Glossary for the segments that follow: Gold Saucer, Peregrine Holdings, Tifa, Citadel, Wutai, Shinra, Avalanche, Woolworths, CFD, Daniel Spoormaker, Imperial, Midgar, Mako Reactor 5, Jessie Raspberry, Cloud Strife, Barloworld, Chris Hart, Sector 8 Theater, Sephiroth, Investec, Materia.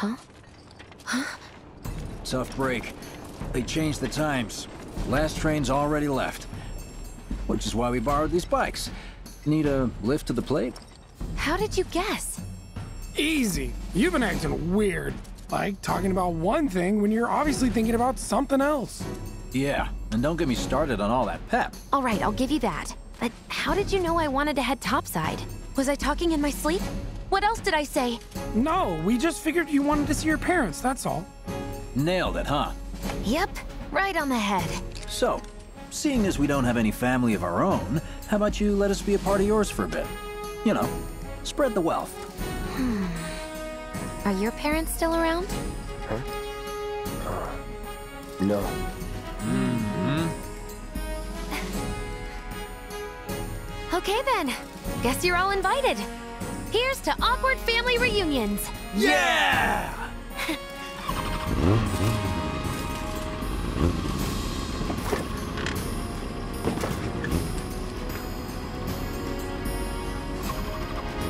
Huh? Huh? Tough break. They changed the times. Last train's already left. Which is why we borrowed these bikes. Need a lift to the plate? How did you guess? Easy. You've been acting weird. Like talking about one thing when you're obviously thinking about something else. Yeah, and don't get me started on all that pep. All right, I'll give you that. But how did you know I wanted to head topside? Was I talking in my sleep? What else did I say? No, we just figured you wanted to see your parents, that's all. Nailed it, huh? Yep, right on the head. So, seeing as we don't have any family of our own, how about you let us be a part of yours for a bit? You know, spread the wealth. Are your parents still around? Huh? No. Mm-hmm. Okay then, guess you're all invited. Here's to awkward family reunions. Yeah!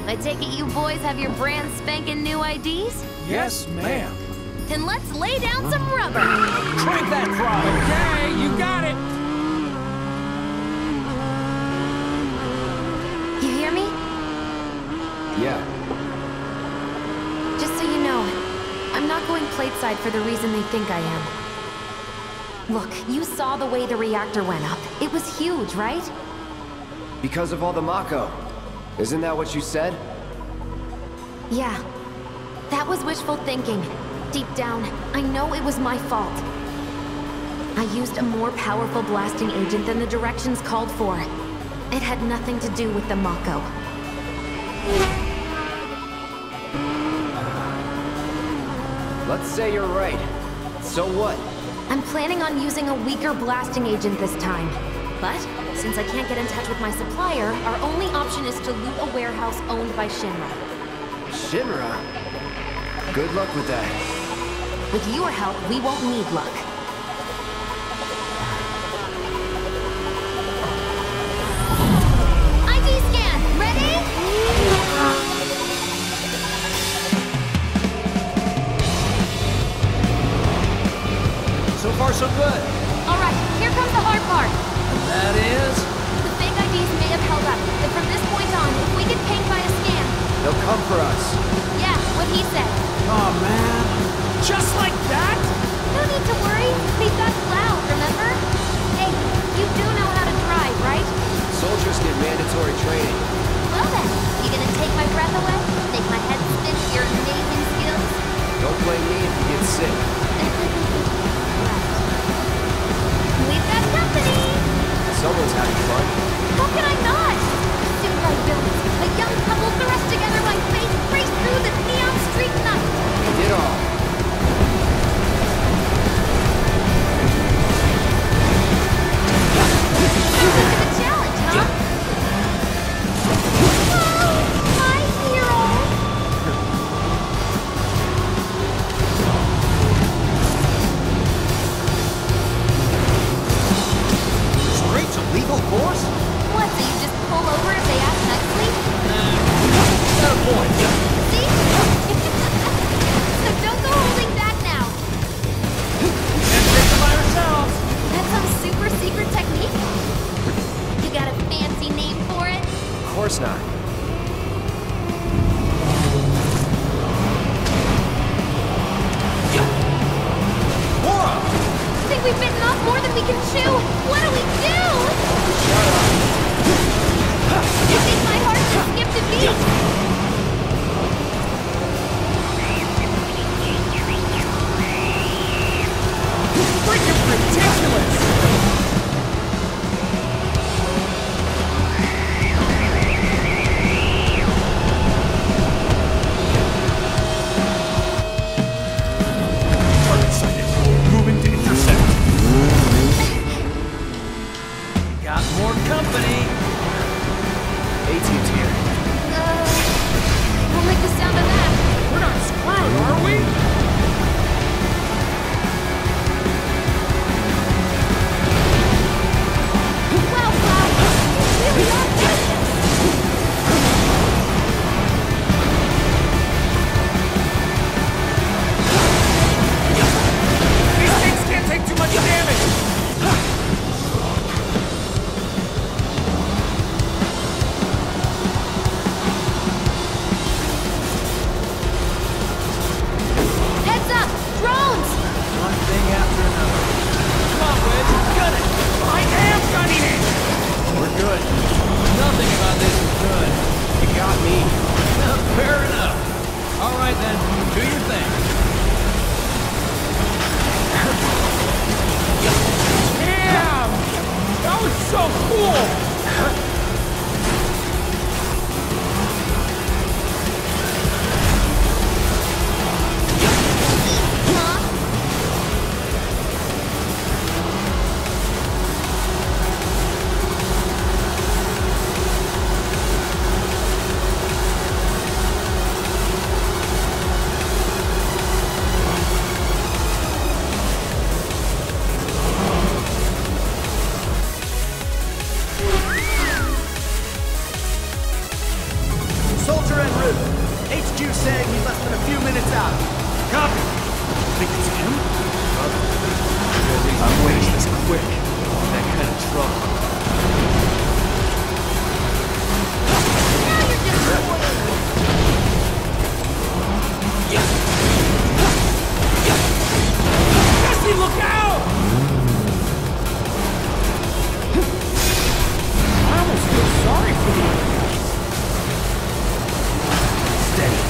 I take it you boys have your brand spanking new IDs? Yes, ma'am. Then let's lay down some rubber. Crank that frog! Okay, you got it! You hear me? Yeah. Just so you know, I'm not going plateside for the reason they think I am. Look, you saw the way the reactor went up. It was huge, right? Because of all the Mako. Isn't that what you said? Yeah. That was wishful thinking. Deep down, I know it was my fault. I used a more powerful blasting agent than the directions called for. It had nothing to do with the Mako. Let's say you're right. So what? I'm planning on using a weaker blasting agent this time. But, since I can't get in touch with my supplier, our only option is to loot a warehouse owned by Shinra. Shinra? Good luck with that. With your help, we won't need luck. ID scan, ready? So far, so good. All right, here comes the hard part. That is? The fake IDs may have held up, but from this point on, if we get pinged by a scam... They'll come for us. Yeah, what he said. Aw, man. Just like that? No need to worry. They've got loud, remember? Hey, you do know how to drive, right? Soldiers get mandatory training. Well then, you gonna take my breath away? Make my head spin with your amazing skills? Don't blame me if you get sick. Right. We've got company! Someone's having fun. How can I not? Soon by villains, a young couple thrust together by fate, race through the neon street night. They did all. You took the challenge, huh? Oh, my hero! Legal course? What, so you just pull over if they ask nicely? Fair point. See? So don't go holding back now. Let's fix it by ourselves. That's some super secret technique? You got a fancy name for it? Of course not. I think we've bitten off more than we can chew. What do we do? Shut up. You think my heart just skipped a beat? Freaking ridiculous! More company. him? I'm waiting this quick. That kind of trouble. Jesse, look out! I almost feel sorry for you. Steady.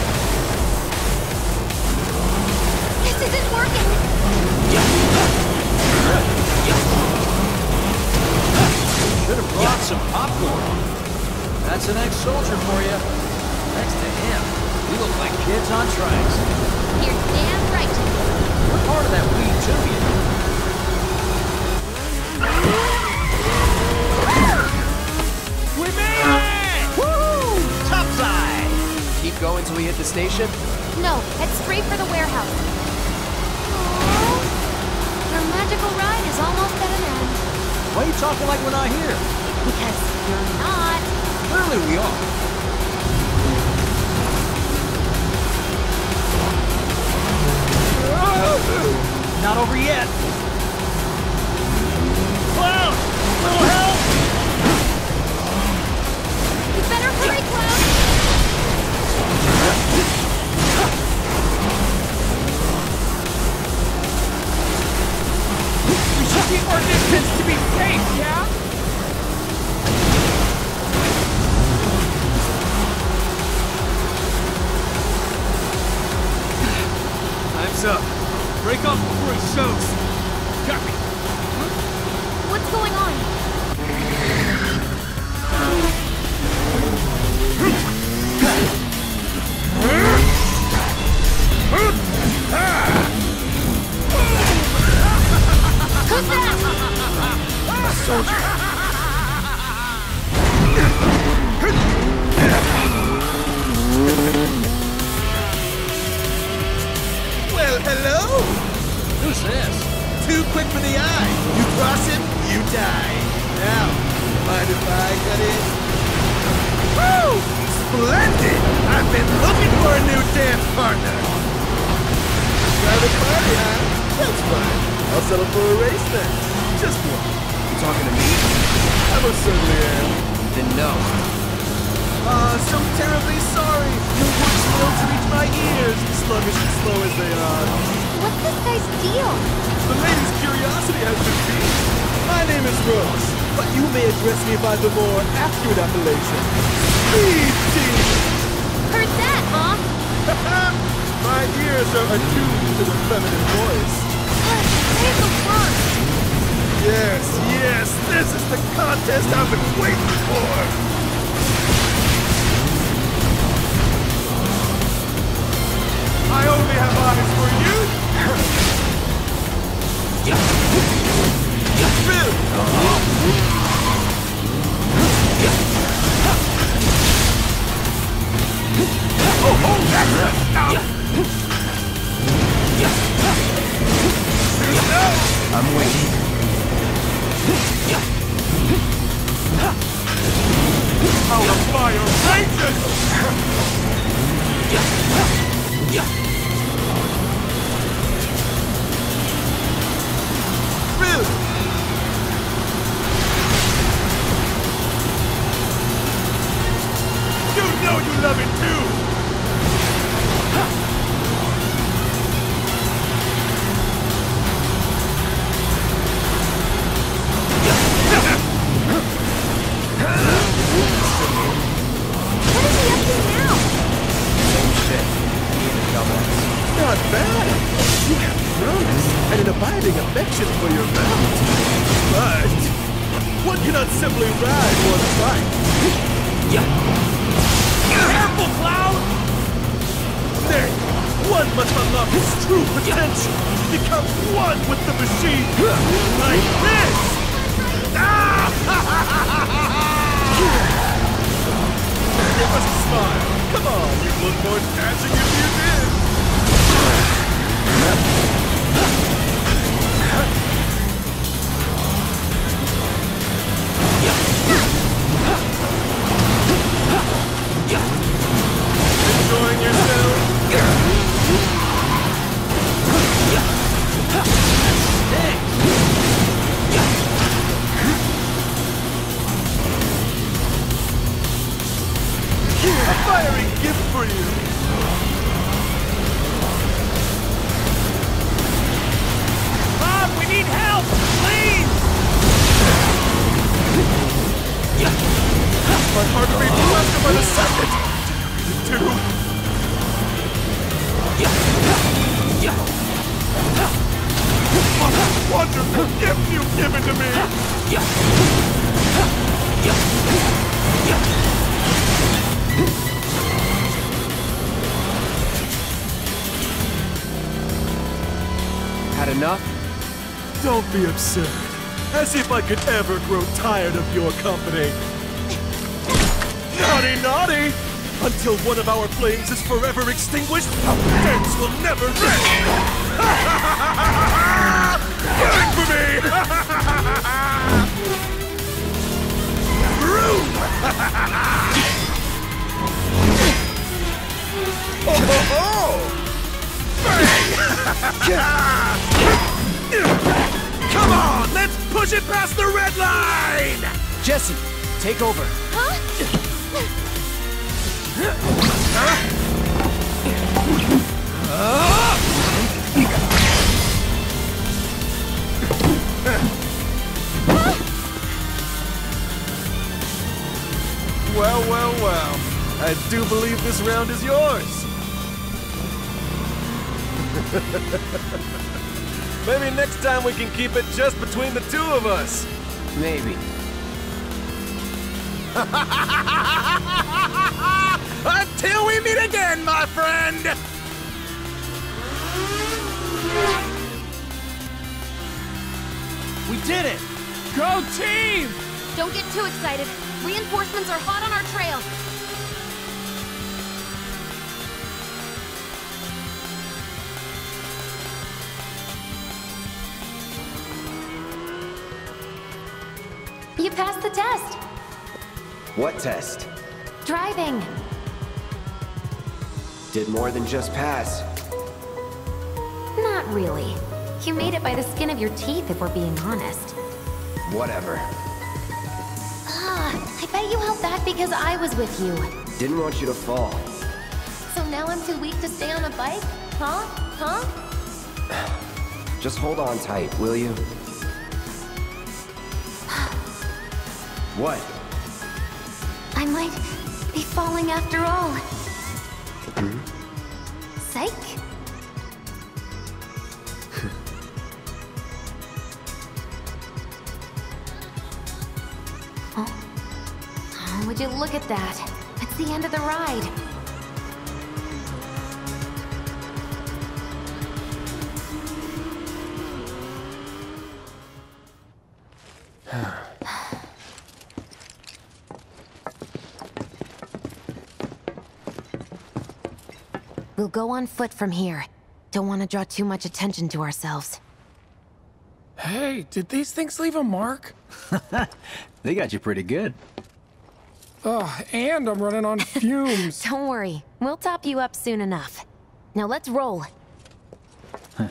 This isn't working. Should have brought some popcorn. That's an ex-soldier for you. Next to him, we look like kids on tracks. You're damn right. We're part of that weed too, you know. We made it! Woo! Topside! Keep going till we hit the station? No, head straight for the warehouse. Aww. Our magical ride is almost at an end. Why are you talking like we're not here? Because you're not. Clearly we are. Not over yet. Cloud! Little help! You better hurry, Cloud! We should keep our distance to be safe, yeah? Time's up. Break off before it shows. Got me. What's going on? Who's that? A soldier. Well, hello. Who's this? Too quick for the eye! You cross him, you die! Now, mind if I cut in? Woo! Splendid! I've been looking for a new dance partner! Private party, huh? That's fine. I'll settle for a race then. Just one. You talking to me? I most certainly am. Then no. So terribly sorry. Your words failed to reach my ears, sluggish and slow as they are. What's this guy's deal? The lady's curiosity has been piqued. My name is Rose, but you may address me by the more accurate appellation. Speed! Heard that, huh? My ears are attuned to the feminine voice. Say the word! Yes, yes, this is the contest I've been waiting for! I only have eyes for you! Phil! Oh, hold that! No! I'm waiting. Out of fire, Rangers! Yeah. Really? You know you love it too! What is he up to now? Same shit. Not bad! You have promise and an abiding affection for your mount. But one cannot simply ride one bike. Careful, Cloud! There, one must unlock his true potential. Become one with the machine. Like this! Give us a smile. Come on, you look more dashing if you did. Enjoying yourself? Master, if you give it to me! Had enough? Don't be absurd. As if I could ever grow tired of your company. Naughty, naughty! Until one of our flames is forever extinguished, our dance will never end! Burn for me! Room! Oh ho ho! Bang! Come on, let's push it past the red line! Jesse, take over. Huh? Well, well, well. I do believe this round is yours. Maybe next time we can keep it just between the two of us. Maybe. Until we meet again, my friend! We did it! Go team! Don't get too excited. Reinforcements are hot on our trail. You passed the test. What test? Driving. Did more than just pass. Not really. You made it by the skin of your teeth, if we're being honest. Whatever. I bet you held back because I was with you. Didn't want you to fall. So now I'm too weak to stay on a bike? Huh? Huh? Just hold on tight, will you? What? I might be falling after all. Psych? Oh. Oh, would you look at that? It's the end of the ride. We'll go on foot from here. Don't want to draw too much attention to ourselves. Hey, did these things leave a mark? They got you pretty good. Ugh, and I'm running on fumes. Don't worry. We'll top you up soon enough. Now let's roll. Huh.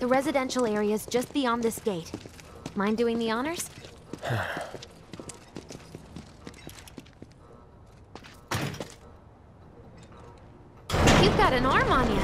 The residential area is just beyond this gate. Mind doing the honors? You've got an arm on you.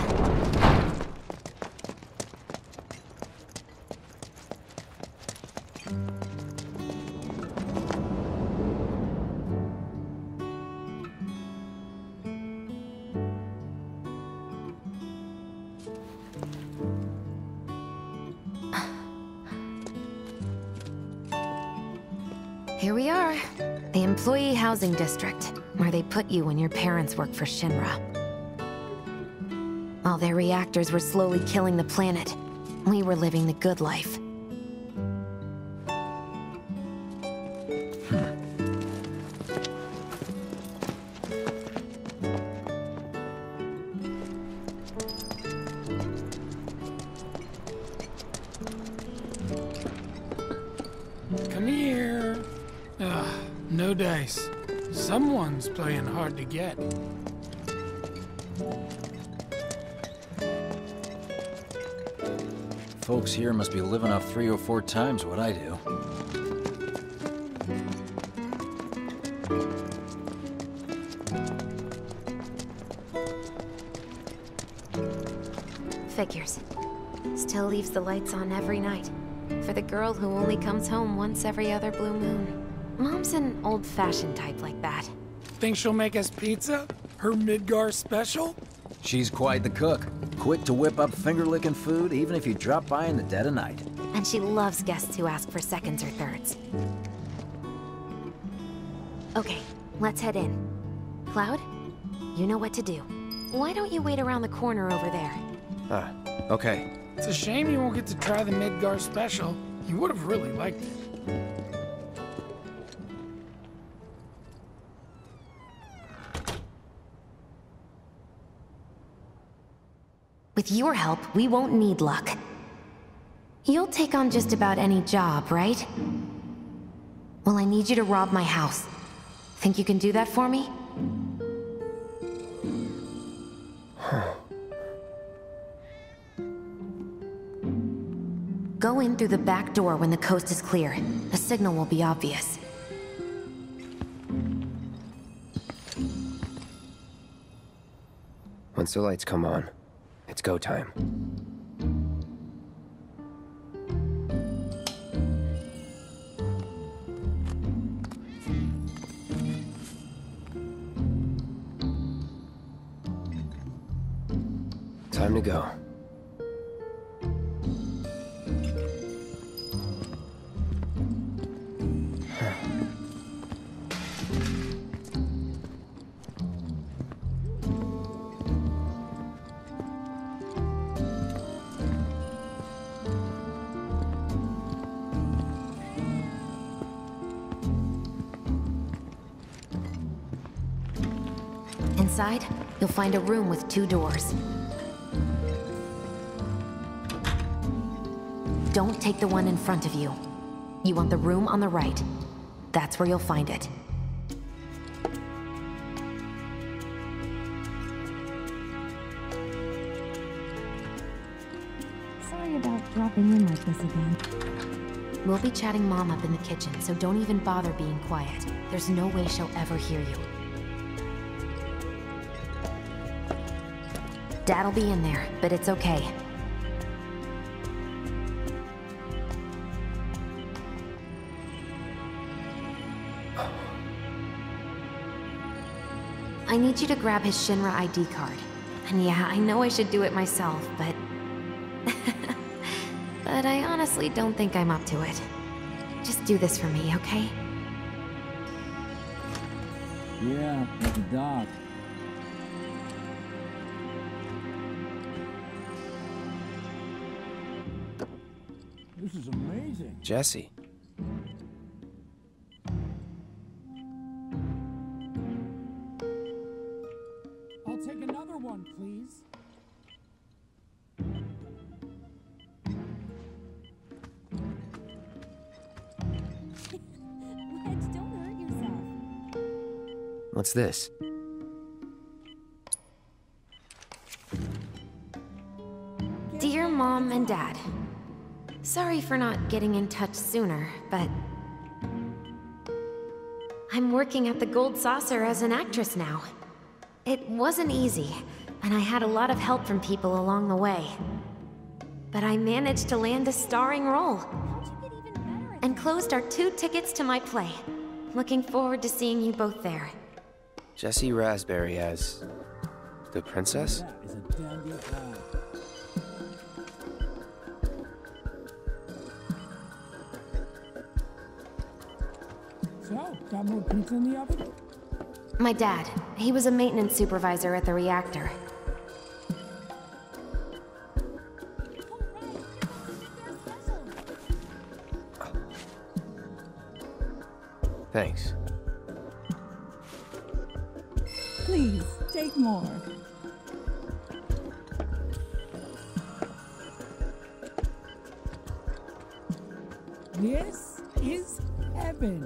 Here we are, the employee housing district, where they put you when your parents work for Shinra. While their reactors were slowly killing the planet, we were living the good life. No dice. Someone's playing hard to get. Folks here must be living off 3 or 4 times what I do. Figures. Still leaves the lights on every night. For the girl who only comes home once every other blue moon. Mom's an old-fashioned type like that. Think she'll make us pizza? Her Midgar special? She's quite the cook. Quick to whip up finger-licking food, even if you drop by in the dead of night. And she loves guests who ask for seconds or thirds. Okay, let's head in. Cloud, you know what to do. Why don't you wait around the corner over there? Ah, okay. It's a shame you won't get to try the Midgar special. You would have really liked it. With your help, we won't need luck. You'll take on just about any job, right? Well, I need you to rob my house. Think you can do that for me? Go in through the back door when the coast is clear. A signal will be obvious. Once the lights come on, it's go time. Time to go. Inside, you'll find a room with two doors. Don't take the one in front of you. You want the room on the right. That's where you'll find it. Sorry about dropping in like this again. We'll be chatting Mom up in the kitchen, so don't even bother being quiet. There's no way she'll ever hear you. Dad'll be in there, but it's okay. I need you to grab his Shinra ID card. And yeah, I know I should do it myself, but... but I honestly don't think I'm up to it. Just do this for me, okay? Yeah, with the dog. This is amazing. Jesse. I'll take another one, please. Wedge, don't hurt yourself. What's this? Dear Mom and Dad. Sorry for not getting in touch sooner, but... I'm working at the Gold Saucer as an actress now. It wasn't easy, and I had a lot of help from people along the way. But I managed to land a starring role. And closed our 2 tickets to my play. Looking forward to seeing you both there. Jessie Raspberry as... the princess? That is a damn good plan. So, got more pizza in the oven? My dad. He was a maintenance supervisor at the reactor. Thanks. Please, take more. This is heaven.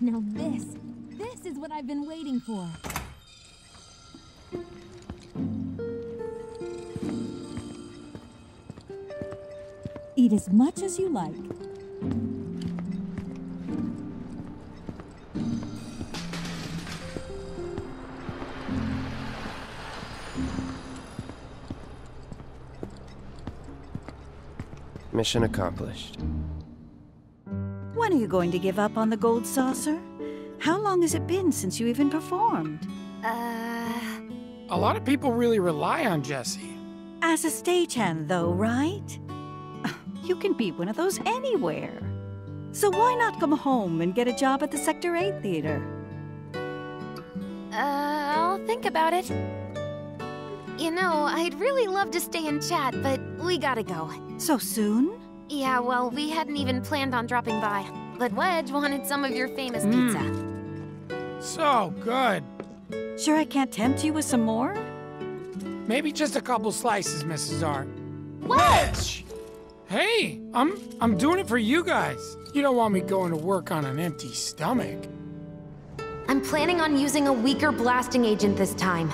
Now this is what I've been waiting for. Eat as much as you like. Mission accomplished. When are you going to give up on the Gold Saucer? How long has it been since you even performed? A lot of people really rely on Jessie. As a stagehand, though, right? You can be one of those anywhere. So why not come home and get a job at the Sector 8 Theater? I'll think about it. You know, I'd really love to stay and chat, but we gotta go. So soon? Yeah, well, we hadn't even planned on dropping by. But Wedge wanted some of your famous pizza. So good. Sure I can't tempt you with some more? Maybe just a couple slices, Mrs. R. Wedge! Hey, I'm doing it for you guys. You don't want me going to work on an empty stomach. I'm planning on using a weaker blasting agent this time.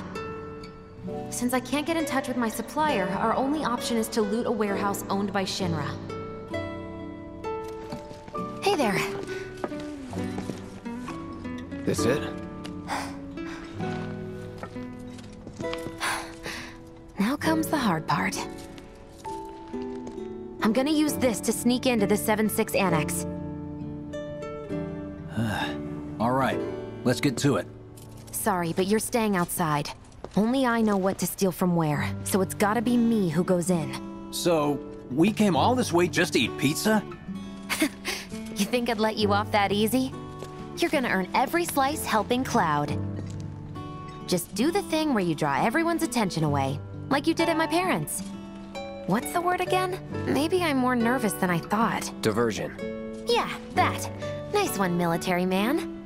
Since I can't get in touch with my supplier, our only option is to loot a warehouse owned by Shinra. Hey there. This it? Now comes the hard part. I'm gonna use this to sneak into the 7-6 annex. Alright, let's get to it. Sorry, but you're staying outside. Only I know what to steal from where, so it's gotta be me who goes in. So, we came all this way just to eat pizza? You think I'd let you off that easy? You're gonna earn every slice helping Cloud. Just do the thing where you draw everyone's attention away, like you did at my parents'. What's the word again? Maybe I'm more nervous than I thought. Diversion. Yeah, that. Nice one, military man.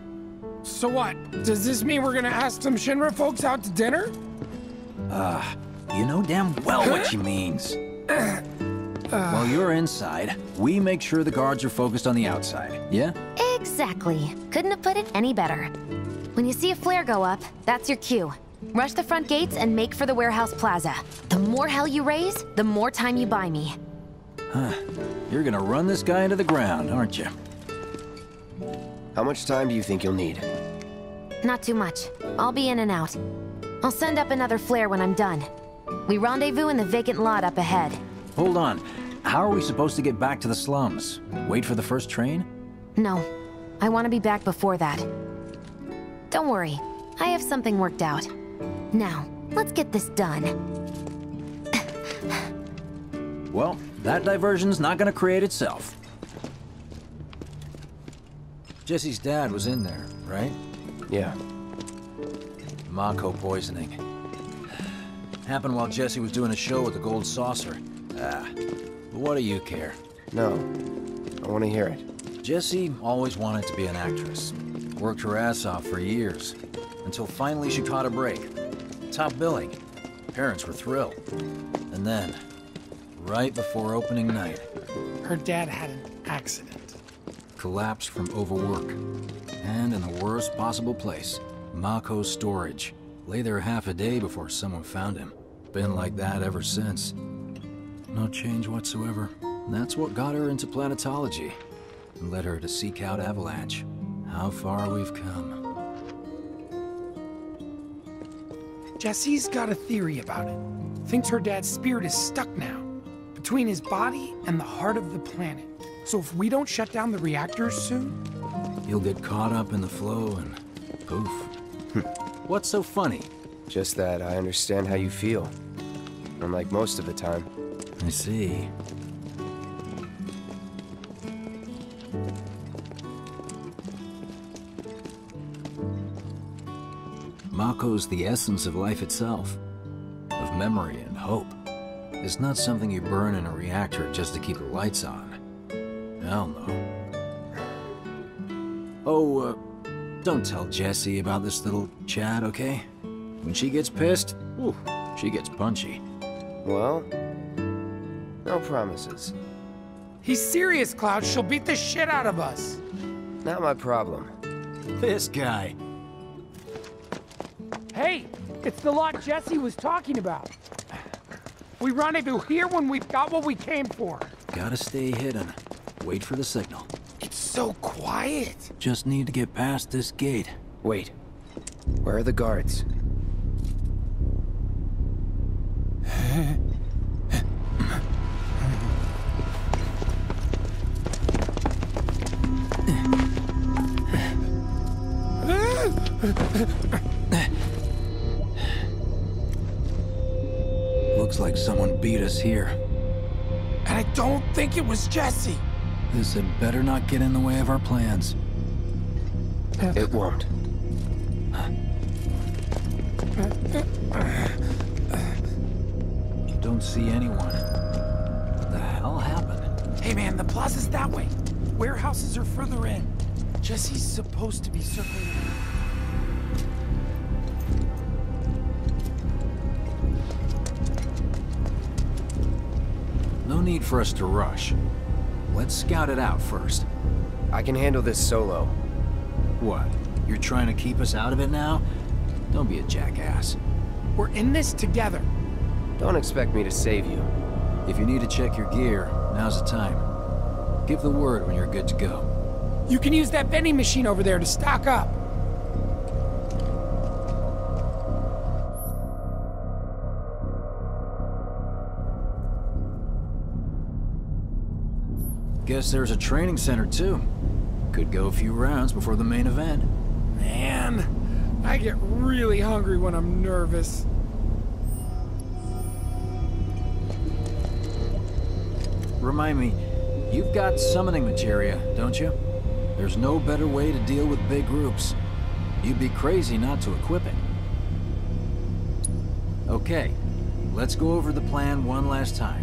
So what? Does this mean we're gonna ask some Shinra folks out to dinner? You know damn well what she means. While you're inside, we make sure the guards are focused on the outside, yeah? Exactly. Couldn't have put it any better. When you see a flare go up, that's your cue. Rush the front gates and make for the warehouse plaza. The more hell you raise, the more time you buy me. Huh. You're gonna run this guy into the ground, aren't you? How much time do you think you'll need? Not too much. I'll be in and out. I'll send up another flare when I'm done. We rendezvous in the vacant lot up ahead. Hold on. How are we supposed to get back to the slums? Wait for the first train? No. I want to be back before that. Don't worry. I have something worked out. Now, let's get this done. Well, that diversion's not gonna create itself. Jessie's dad was in there, right? Yeah. Mako poisoning. Happened while Jessie was doing a show with the Gold Saucer. But what do you care? No. I want to hear it. Jessie always wanted to be an actress. Worked her ass off for years. Until finally she caught a break. Top billing. Parents were thrilled. And then, right before opening night... her dad had an accident. Collapsed from overwork. And in the worst possible place, Mako's storage. Lay there half a day before someone found him. Been like that ever since. No change whatsoever. That's what got her into planetology. And led her to seek out Avalanche. How far we've come. Jessie's got a theory about it. Thinks her dad's spirit is stuck now, between his body and the heart of the planet. So if we don't shut down the reactors soon... you'll get caught up in the flow and poof. What's so funny? Just that I understand how you feel. Unlike most of the time. I see. Mako's the essence of life itself, of memory and hope. It's not something you burn in a reactor just to keep the lights on. Hell no. Don't tell Jessie about this little chat, okay? When she gets pissed, ooh, she gets punchy. Well, no promises. He's serious, Cloud. She'll beat the shit out of us. Not my problem. This guy. Hey, it's the lot Jesse was talking about. We rendezvous here when we've got what we came for. Gotta stay hidden. Wait for the signal. It's so quiet. Just need to get past this gate. Wait. Where are the guards? Looks like someone beat us here. And I don't think it was Jesse. This had better not get in the way of our plans. It won't. You don't see anyone. What the hell happened? Hey man, the plaza's that way. Warehouses are further in. Jesse's supposed to be circling. No need for us to rush. Let's scout it out first. I can handle this solo. What? You're trying to keep us out of it now? Don't be a jackass. We're in this together. Don't expect me to save you. If you need to check your gear, now's the time. Give the word when you're good to go. You can use that vending machine over there to stock up. Guess there's a training center too. Could go a few rounds before the main event. Man. I get really hungry when I'm nervous. Remind me, you've got summoning materia, don't you? There's no better way to deal with big groups. You'd be crazy not to equip it. Okay, let's go over the plan one last time.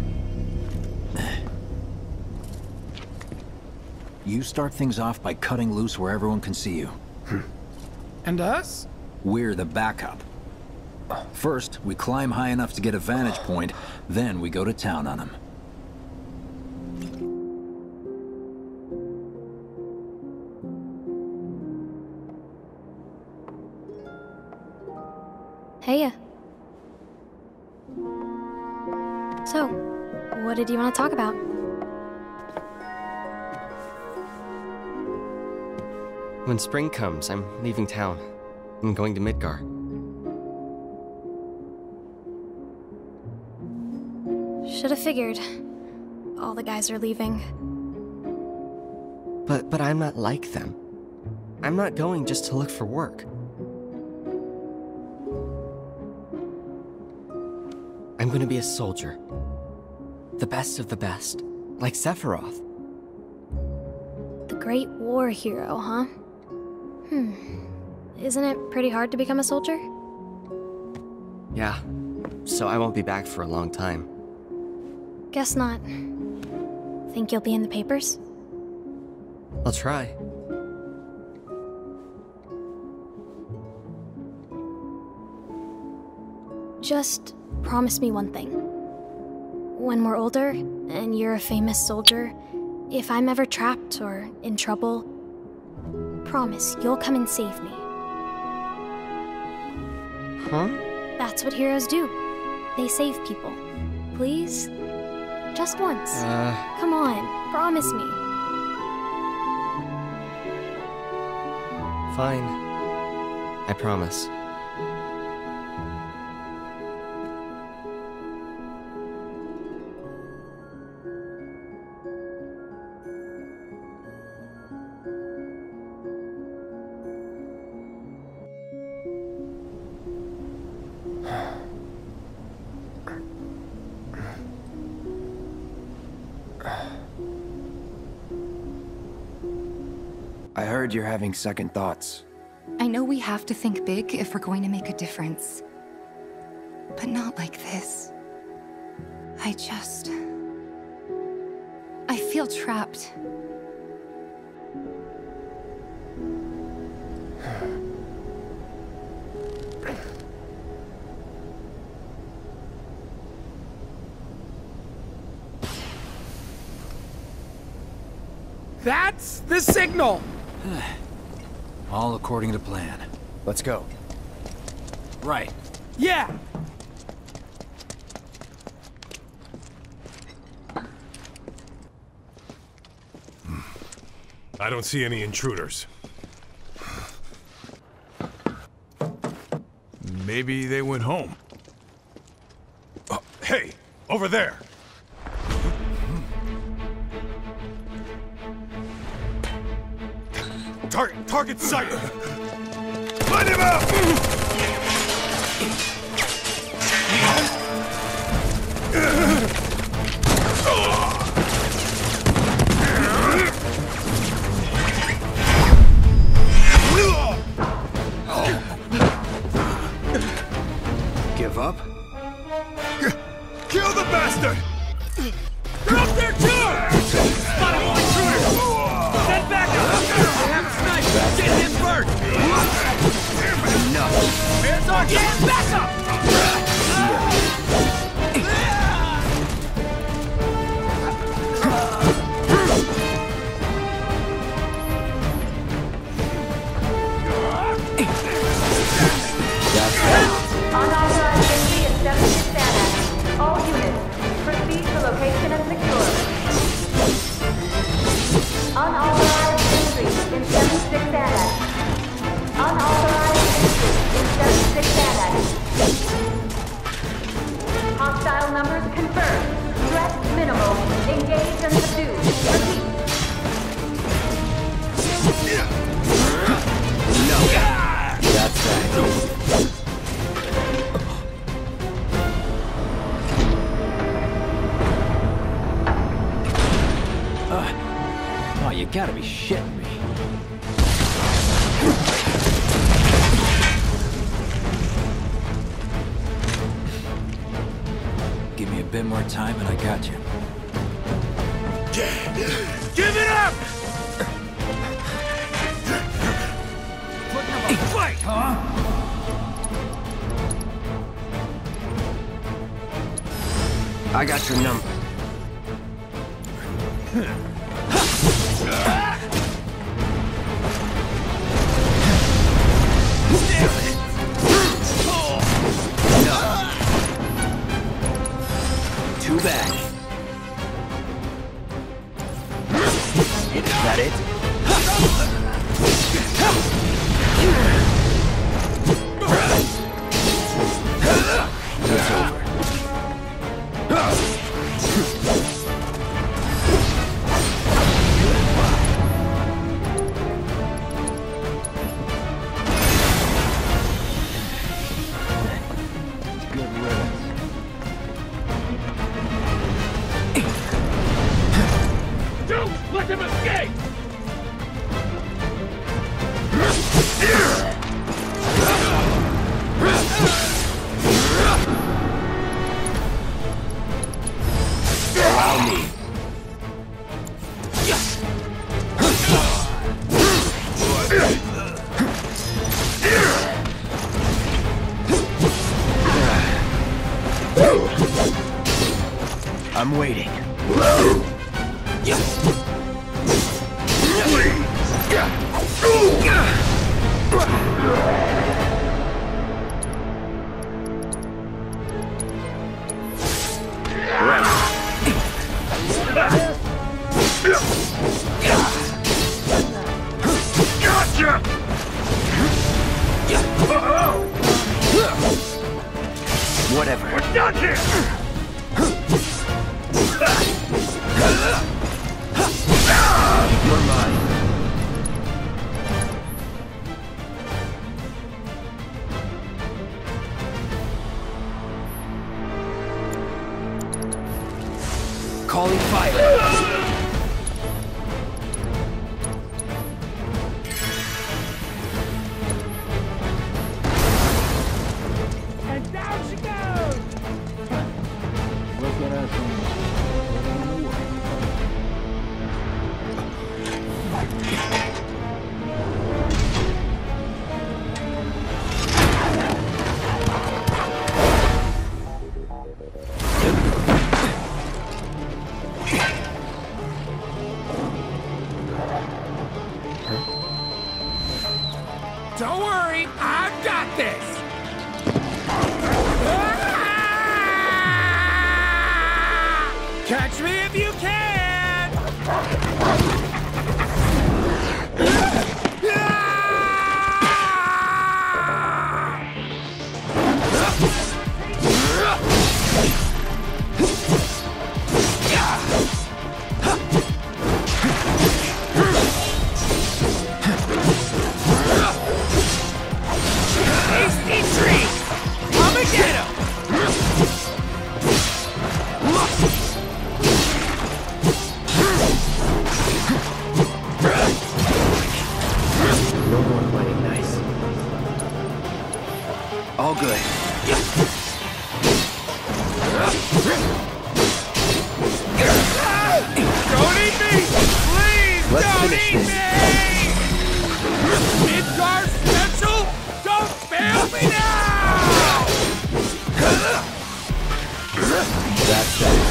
You start things off by cutting loose where everyone can see you. And us? We're the backup. First, we climb high enough to get a vantage point, then we go to town on them. Heya. So, what did you want to talk about? When spring comes, I'm leaving town. I'm going to Midgar. Should have figured. All the guys are leaving. But I'm not like them. I'm not going just to look for work. I'm going to be a soldier. The best of the best. Like Sephiroth. The great war hero, huh? Isn't it pretty hard to become a soldier? Yeah, so I won't be back for a long time. Guess not. Think you'll be in the papers? I'll try. Just promise me one thing. When we're older, and you're a famous soldier, if I'm ever trapped or in trouble, promise you'll come and save me. Huh? That's what heroes do. They save people. Please? Just once. Come on, promise me. Fine. I promise. I heard you're having second thoughts. I know we have to think big if we're going to make a difference. But not like this. I feel trapped. That's the signal! All according to plan. Let's go. Right. Yeah! I don't see any intruders. Maybe they went home. Oh, hey! Over there! Target sight! Find him out! Give up? Kill the bastard! They're up there too! Spot all intruders! Send back up! Get him first! Enough! Where's our gas backup? On our side, Victory is 76 badass. All units, proceed to location and secure. On our side, in 76 badass. Unauthorized entry in 76 badass. Hostile numbers confirmed. Threat minimal. Engage and subdue. Repeat. No. That's right. Oh, you gotta be shitting me. Give me a bit more time and I got you. Give it up! Looking for a fight, huh? I got your number. Too bad. Is that it? It's over. I'm waiting. Look at us. Don't worry, I've got this! Catch me if you can! Tasty treat! Come and get him! All good. Don't eat me! Please, don't eat me! Midgar Central, don't fail me now! That's it.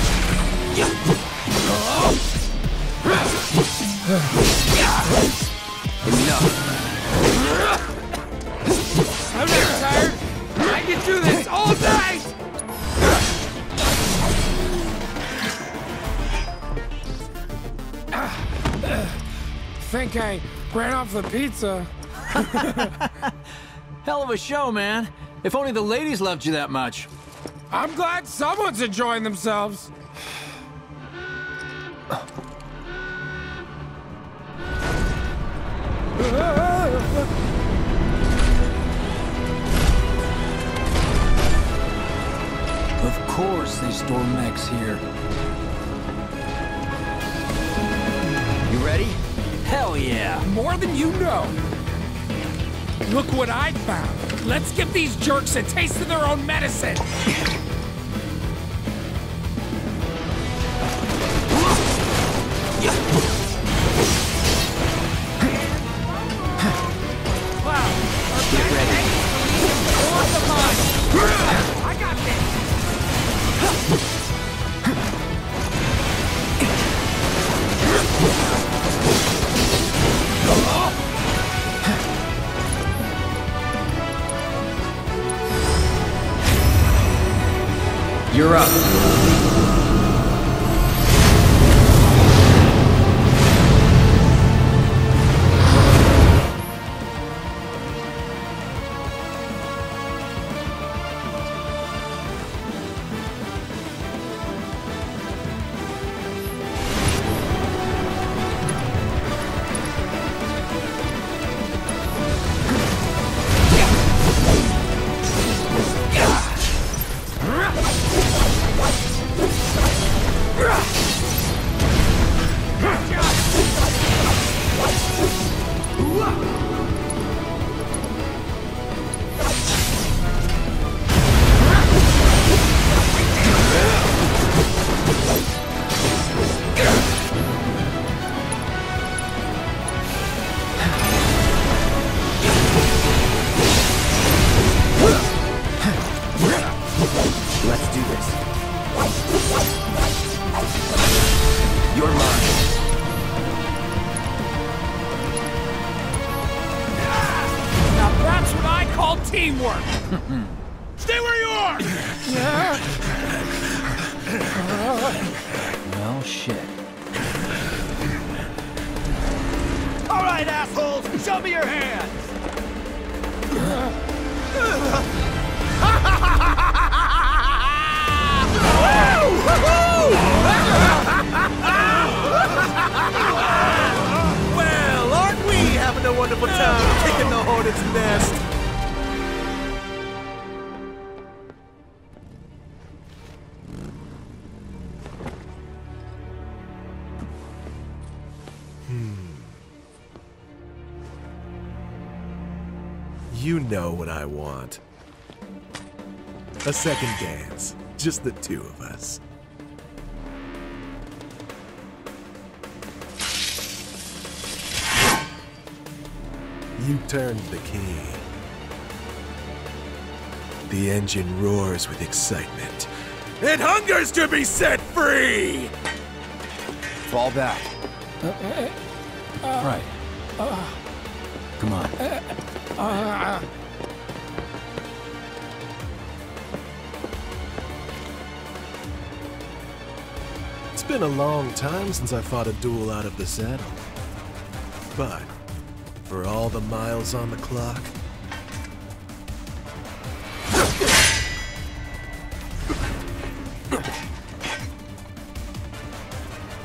Enough. I'm never tired. I can do this all night! Think I ran off the pizza. Hell of a show, man. If only the ladies loved you that much. I'm glad someone's enjoying themselves. Of course they store mechs here. You ready? Hell yeah! More than you know! Look what I found! Let's give these jerks a taste of their own medicine! You're up. You know what I want. A second dance. Just the two of us. You turned the key. The engine roars with excitement. It hungers to be set free! Fall back. Right. Come on. It's been a long time since I fought a duel out of the saddle. But for all the miles on the clock,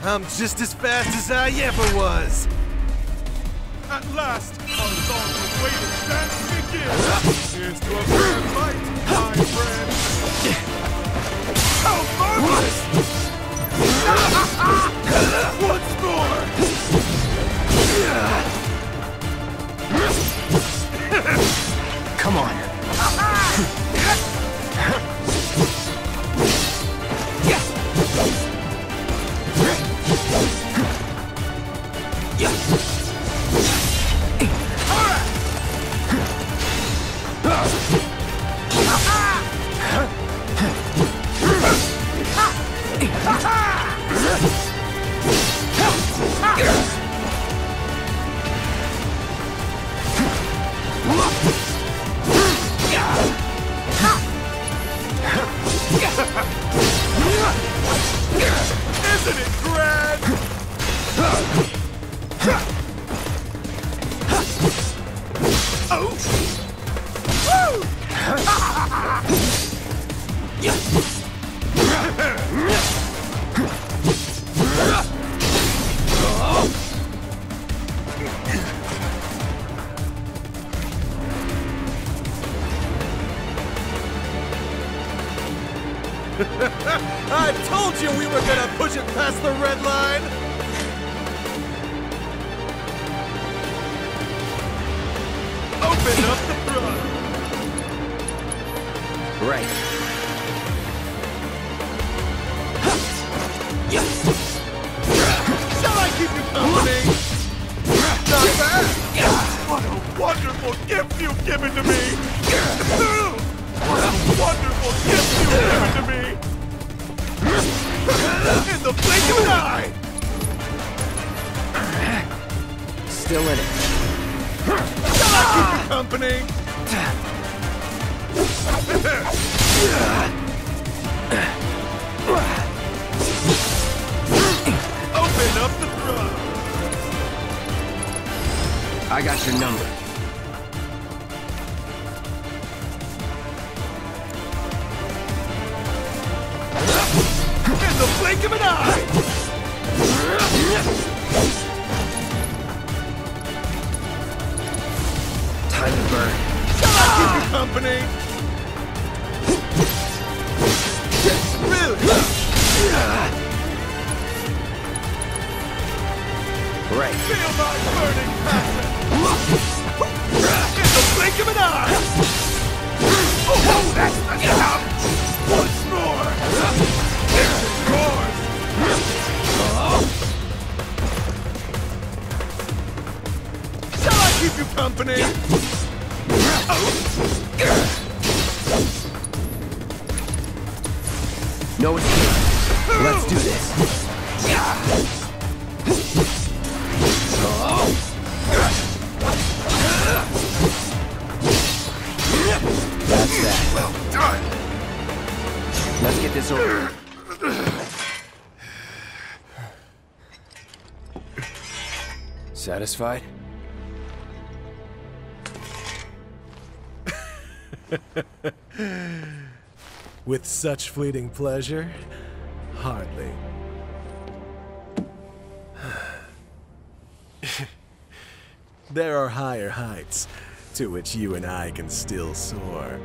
I'm just as fast as I ever was. At last, our long awaited dance begins. Here's to a fair fight, my friend. How marvelous! Once more! Come on. Isn't it grand? Oh! Woo! I told you we were gonna push it past the red line! Open up the front! Right. Shall I keep you company? Not bad! What a wonderful gift you've given to me! What a wonderful gift you've given to me! In the blink of an eye! Still in it. Shall I keep you company? Open up the front! I got your number. The blink of an eye! Time to burn. Shall I keep you company? Really? Right. Feel my burning passion! In the blink of an eye! Oh, that's the job! Once more! Keep you company. No escape. Let's do this. That's that. Well done. Let's get this over. Satisfied? With such fleeting pleasure, hardly. There are higher heights to which you and I can still soar.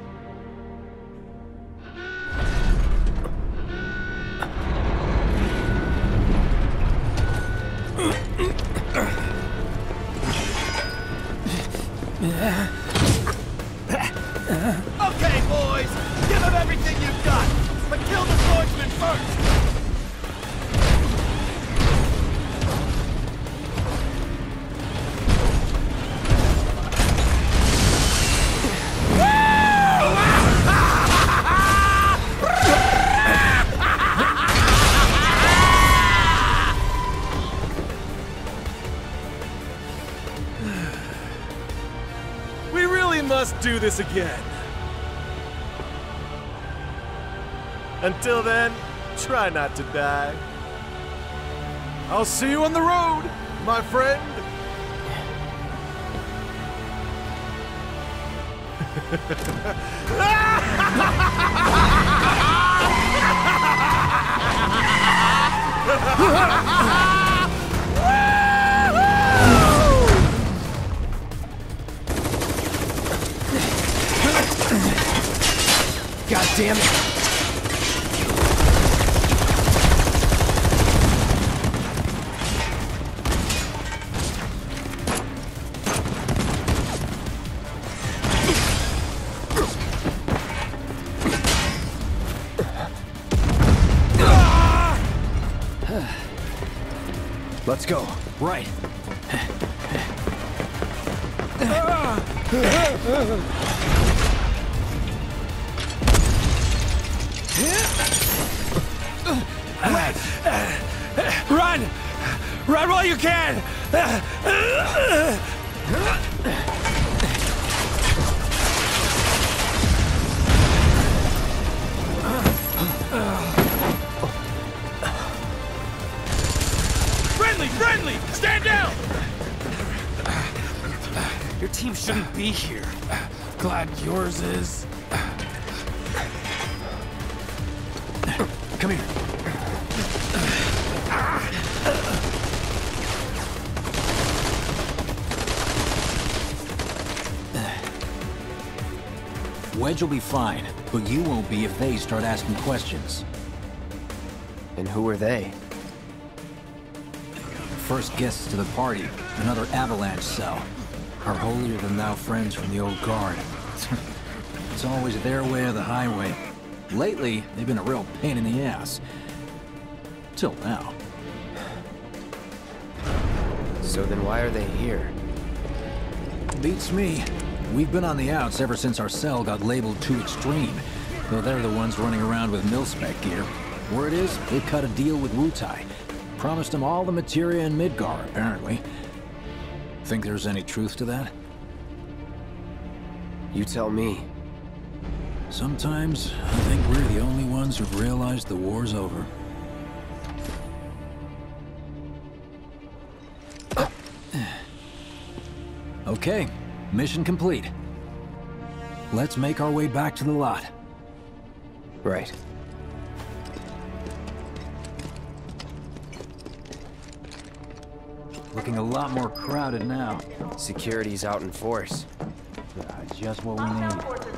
Okay, boys! Give them everything you've got! But kill the swordsman first! must do this again. Until then, try not to die. I'll see you on the road, my friend. God damn it. Let's go. Right. Run! Run while you can! Friendly! Stand down! Your team shouldn't be here. Glad yours is. Come here. Wedge will be fine, but you won't be if they start asking questions. And who are they? First guests to the party, another Avalanche cell. Our holier-than-thou friends from the old guard. It's always their way or the highway. Lately, they've been a real pain in the ass. Till now. So then why are they here? Beats me. We've been on the outs ever since our cell got labeled too extreme. Though they're the ones running around with mil-spec gear. Word is, they cut a deal with Wutai. Promised him all the materia in Midgar, apparently. Think there's any truth to that? You tell me. Sometimes, I think we're the only ones who've realized the war's over. Okay, mission complete. Let's make our way back to the lot. Right. Looking a lot more crowded now. Security's out in force. Just what we need.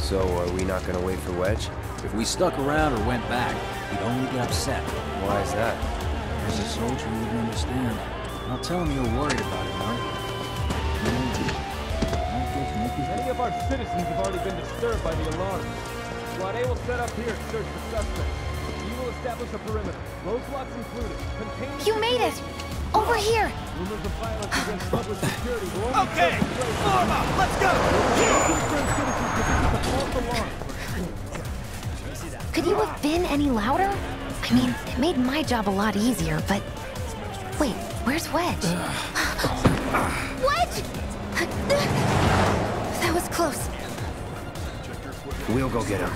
So, are we not gonna wait for Wedge? If we stuck around or went back, we'd only get upset. Why is that? As a soldier, you wouldn't understand. I'll tell him you're worried about it, Mark. Many of our citizens have already been disturbed by the alarm. Wade will set up here to search for suspects. Establish a perimeter. Roadblocks included. Contain you made it! Over here! Rumors of violence against public security will only okay! Form up! Let's go! Could you have been any louder? I mean, it made my job a lot easier, but... Wait, where's Wedge? Wedge! That was close. We'll go get him.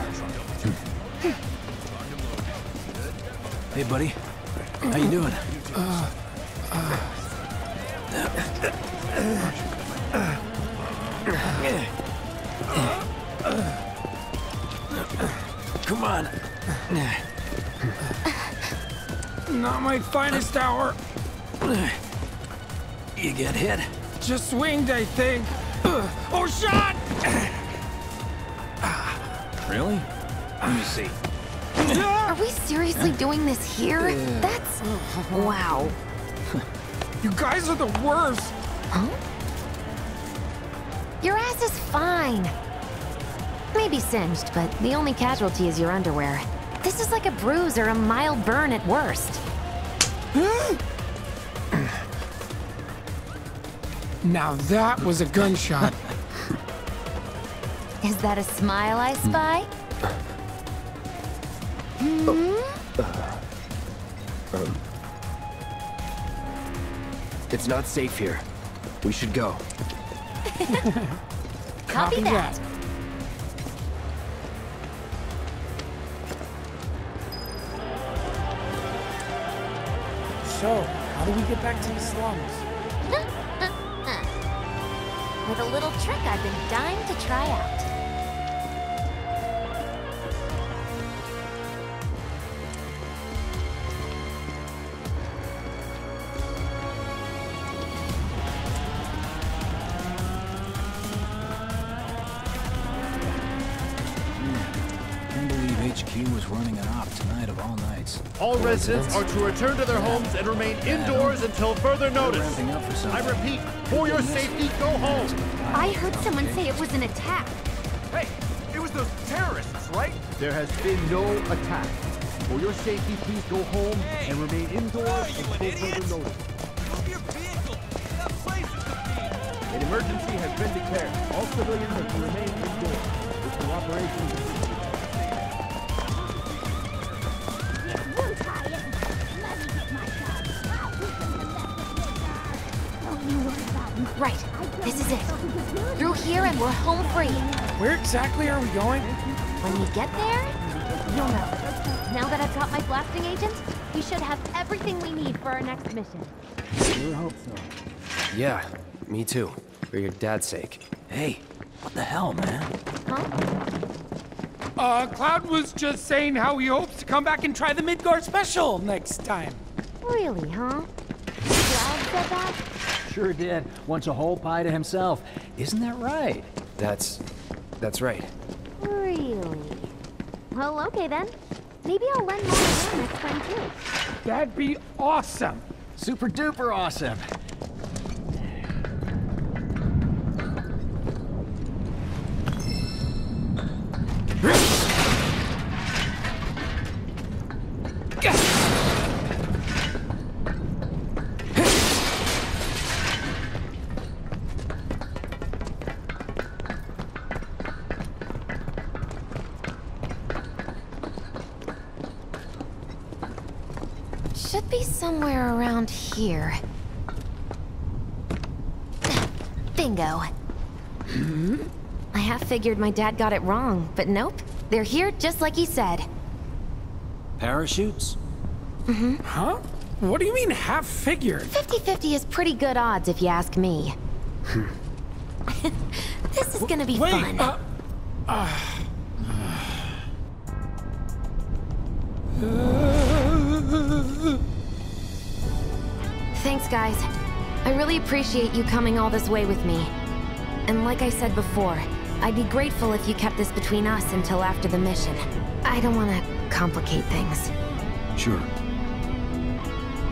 Hey, buddy. How you doing? Come on. Not my finest hour. You get hit? Just swinged, I think. Or shot! Really? Let me see. Are we seriously doing this here? That's... wow. You guys are the worst! Huh? Your ass is fine. Maybe singed, but the only casualty is your underwear. This is like a bruise or a mild burn at worst. Now that was a gunshot. Is that a smile I spy? It's not safe here. We should go. Copy that. So, how do we get back to the slums? With a little trick I've been dying to try out. All residents are to return to their homes and remain indoors until further notice. I repeat, for your safety, go home. I heard someone say it was an attack. Hey, it was those terrorists, right? There has been no attack. For your safety, please go home and remain indoors until further notice. Move your vehicle. That place is defeated. An emergency has been declared. All civilians are to remain indoors. With cooperation. Right, this is it. Through here and we're home free. Where exactly are we going? When we get there, you'll know. Now that I've got my blasting agent, we should have everything we need for our next mission. Sure hope so. Yeah, me too. For your dad's sake. Hey, what the hell, man? Huh? Cloud was just saying how he hopes to come back and try the Midgar special next time. Really, huh? Cloud said that? Sure did. Wants a whole pie to himself. Isn't that right? That's right. Really? Well, okay then. Maybe I'll lend my hand next time too. That'd be awesome. Super duper awesome. Somewhere around here. Bingo. Mm-hmm. I half figured my dad got it wrong, but nope. They're here just like he said. Parachutes? Mm-hmm. Huh? What do you mean half figured? 50-50 is pretty good odds if you ask me. This is gonna be fun. Thanks, guys. I really appreciate you coming all this way with me. And like I said before, I'd be grateful if you kept this between us until after the mission. I don't want to complicate things. Sure.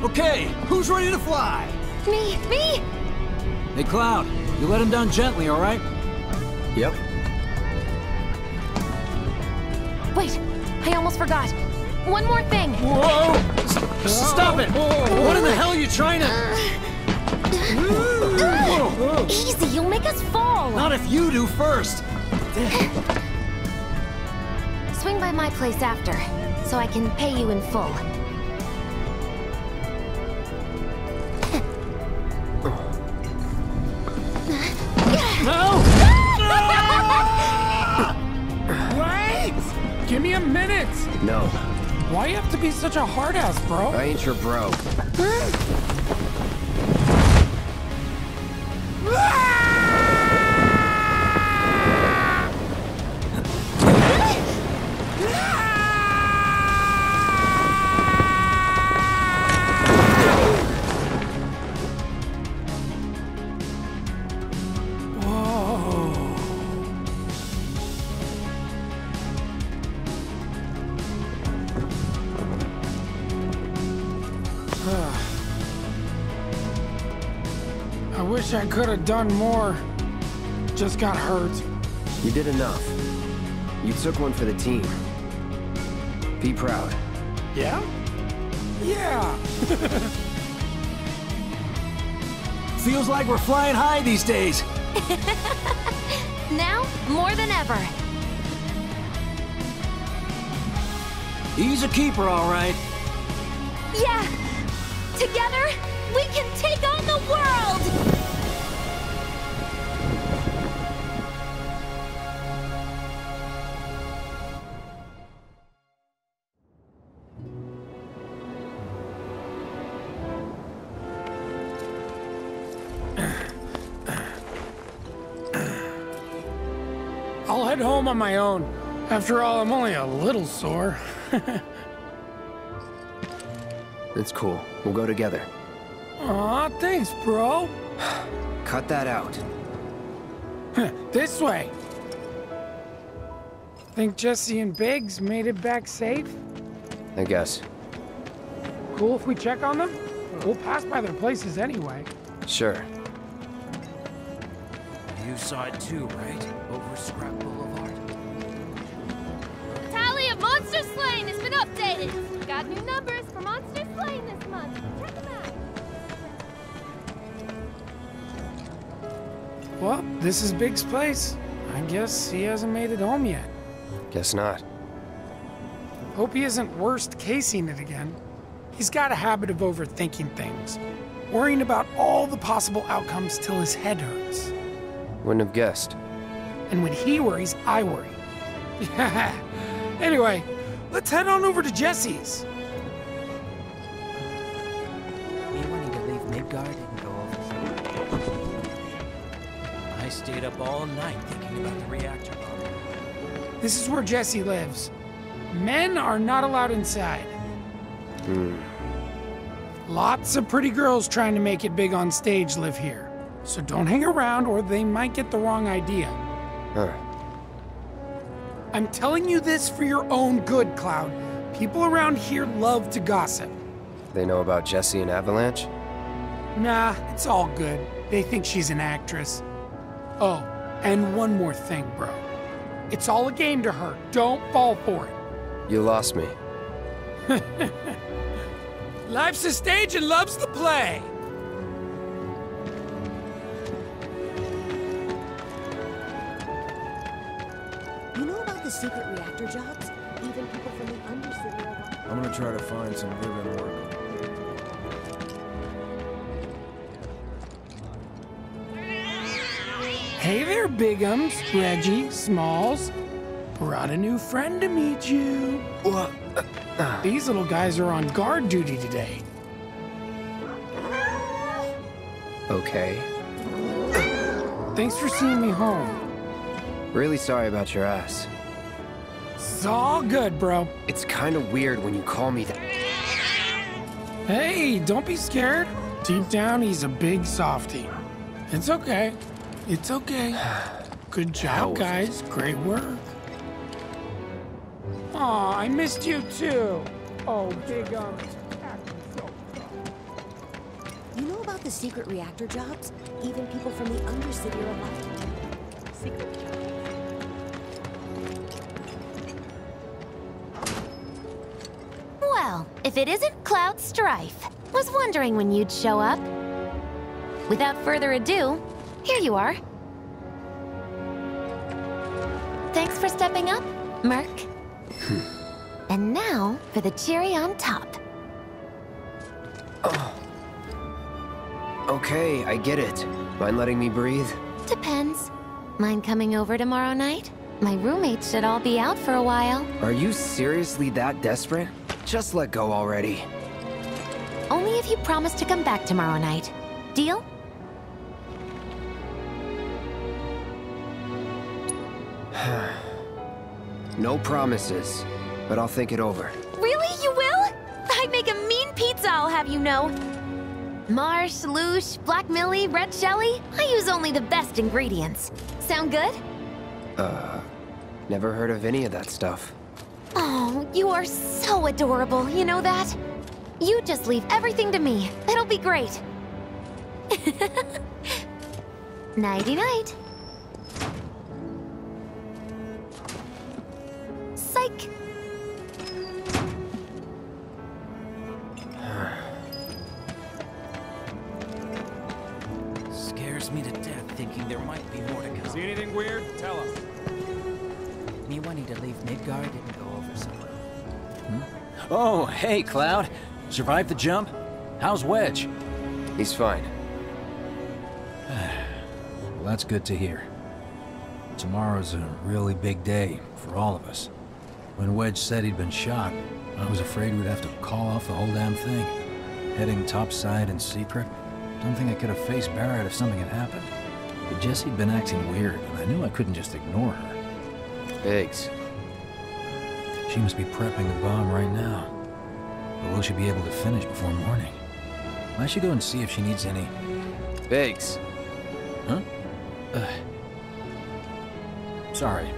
Okay, who's ready to fly? Me! Hey, Cloud, you let him down gently, all right? Yep. Wait, I almost forgot. One more thing! Whoa! Stop it! Whoa. What in the hell are you trying to... Whoa. Easy, you'll make us fall! Not if you do first! Swing by my place after, so I can pay you in full. No! Wait! Give me a minute! No. Why you have to be such a hard ass, bro? I ain't your bro. I could have done more. Just got hurt. You did enough. You took one for the team. Be proud. Yeah? Yeah! Feels like we're flying high these days. Now, more than ever. He's a keeper, all right. Yeah! Together, we can take on the world! head home on my own. After all, I'm only a little sore. It's cool. We'll go together. Aw, thanks, bro. Cut that out. This way. Think Jesse and Biggs made it back safe? I guess. Cool if we check on them? We'll pass by their places anyway. Sure. You saw it too, right? Over Scrap Boulevard. Tally of Monster Slain has been updated. Got new numbers for Monster Slain this month. Check them out. Well, this is Big's place. I guess he hasn't made it home yet. Guess not. Hope he isn't worst casing it again. He's got a habit of overthinking things, worrying about all the possible outcomes till his head hurts. Wouldn't have guessed. And when he worries, I worry. Anyway, let's head on over to Jesse's. Me wanting to leave Midgar didn't go over. I stayed up all night thinking about the reactor bomb. This is where Jesse lives. Men are not allowed inside. Hmm. Lots of pretty girls trying to make it big on stage live here. So don't hang around or they might get the wrong idea. Huh. I'm telling you this for your own good, Cloud. People around here love to gossip. They know about Jesse and Avalanche? Nah, it's all good. They think she's an actress. Oh, and one more thing, bro. It's all a game to her. Don't fall for it. You lost me. Life's a stage and loves the play. Secret reactor jobs? Even people from the undercity are watching. I'm gonna try to find some living work. Hey there, Bigums, Reggie, Smalls. Brought a new friend to meet you. These little guys are on guard duty today. Okay. Thanks for seeing me home. Really sorry about your ass. It's all good, bro. It's kind of weird when you call me that. Hey, don't be scared. Deep down, he's a big softie. It's okay. It's okay. Good job, guys. Great work. Aw, I missed you too. Oh, big You know about the secret reactor jobs? Even people from the undercity are allowed. Secret jobs. If it isn't Cloud Strife. Was wondering when you'd show up. Without further ado, here you are. Thanks for stepping up, Merc. And now for the cherry on top. Oh. Okay, I get it. Mind letting me breathe? Depends. Mind coming over tomorrow night? My roommates should all be out for a while. Are you seriously that desperate? Just let go already. Only if you promise to come back tomorrow night. Deal? No promises, but I'll think it over. Really? You will? I'd make a mean pizza, I'll have you know. Marsh, Loosh, Black Millie, Red Shelly? I use only the best ingredients. Sound good? Never heard of any of that stuff. Oh, you are so adorable, you know that? You just leave everything to me. It'll be great. Nighty-night. Psych. Scares me to death thinking there might be more to come. See anything weird? Tell us. Me wanting to leave Midgar didn't go over so well. Hmm? Oh, hey, Cloud. Survived the jump? How's Wedge? He's fine. Well, that's good to hear. Tomorrow's a really big day for all of us. When Wedge said he'd been shot, I was afraid we'd have to call off the whole damn thing. Heading topside in secret? Don't think I could have faced Barrett if something had happened. But Jesse'd been acting weird, and I knew I couldn't just ignore her. Eggs. She must be prepping the bomb right now. But will she be able to finish before morning? I should go and see if she needs any... eggs. Huh? Sorry.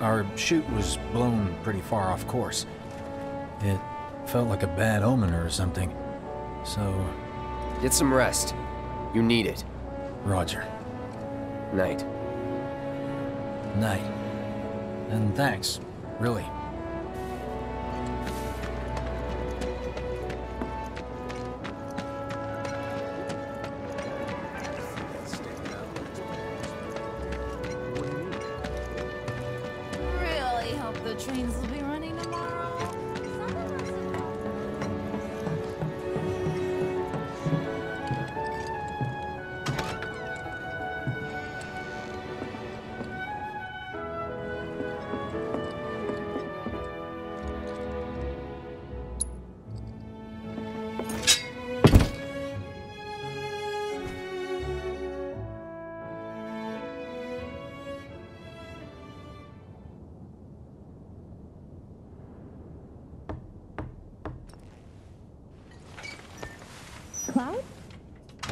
Our chute was blown pretty far off course. It felt like a bad omen or something. So... get some rest. You need it. Roger. Night. Night. And thanks, really.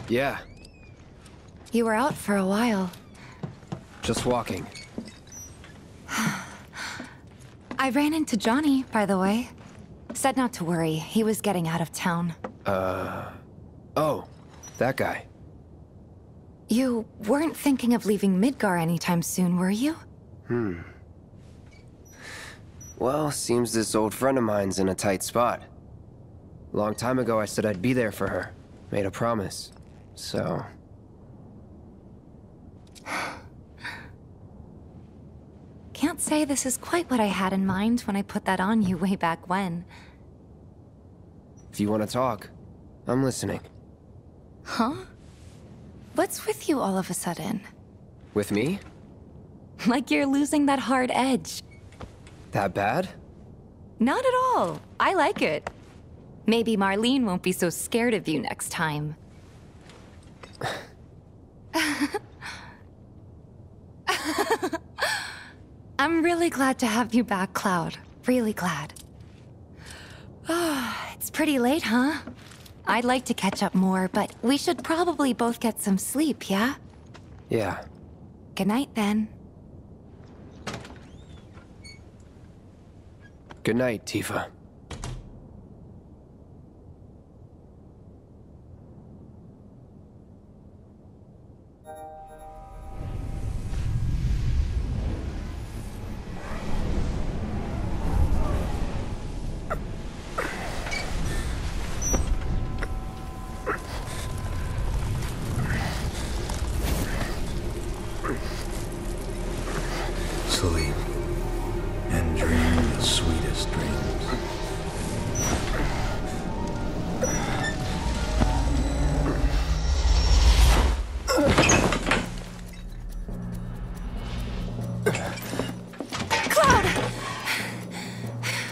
Yeah. You were out for a while. Just walking. I ran into Johnny, by the way. Said not to worry. He was getting out of town. Oh, that guy. You weren't thinking of leaving Midgar anytime soon, were you? Well, seems this old friend of mine's in a tight spot. Long time ago, I said I'd be there for her. Made a promise. So... can't say this is quite what I had in mind when I put that on you way back when. If you want to talk, I'm listening. Huh? What's with you all of a sudden? With me? Like you're losing that hard edge. That bad? Not at all. I like it. Maybe Marlene won't be so scared of you next time. I'm really glad to have you back, Cloud. Really glad. Oh, it's pretty late, huh? I'd like to catch up more, but we should probably both get some sleep, yeah? Yeah. Good night, then. Good night, Tifa.